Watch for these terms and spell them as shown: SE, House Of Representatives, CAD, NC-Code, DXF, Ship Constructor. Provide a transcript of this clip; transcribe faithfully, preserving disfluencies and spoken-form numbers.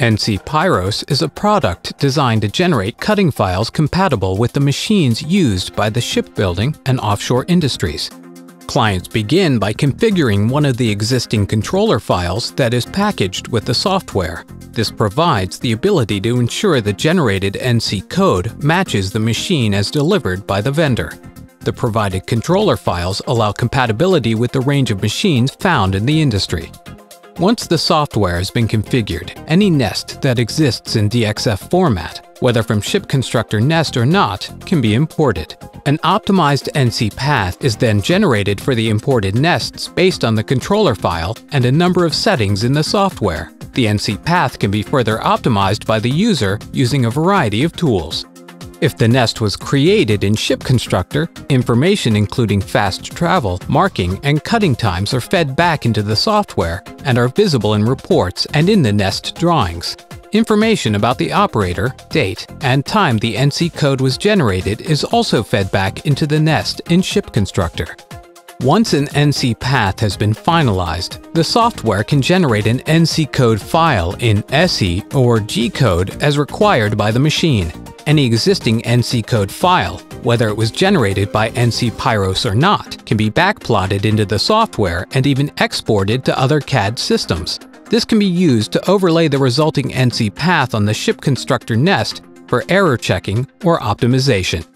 N C Pyros is a product designed to generate cutting files compatible with the machines used by the shipbuilding and offshore industries. Clients begin by configuring one of the existing controller files that is packaged with the software. This provides the ability to ensure the generated N C code matches the machine as delivered by the vendor. The provided controller files allow compatibility with the range of machines found in the industry. Once the software has been configured, any nest that exists in D X F format, whether from Ship Constructor nest or not, can be imported. An optimized N C path is then generated for the imported nests based on the controller file and a number of settings in the software. The N C path can be further optimized by the user using a variety of tools. If the nest was created in Ship Constructor, information including fast travel, marking, and cutting times are fed back into the software and are visible in reports and in the nest drawings. Information about the operator, date, and time the N C code was generated is also fed back into the nest in Ship Constructor. Once an N C path has been finalized, the software can generate an N C code file in S E or G code as required by the machine. Any existing N C code file, whether it was generated by N C Pyros or not, can be backplotted into the software and even exported to other C A D systems. This can be used to overlay the resulting N C path on the Ship Constructor nest for error checking or optimization.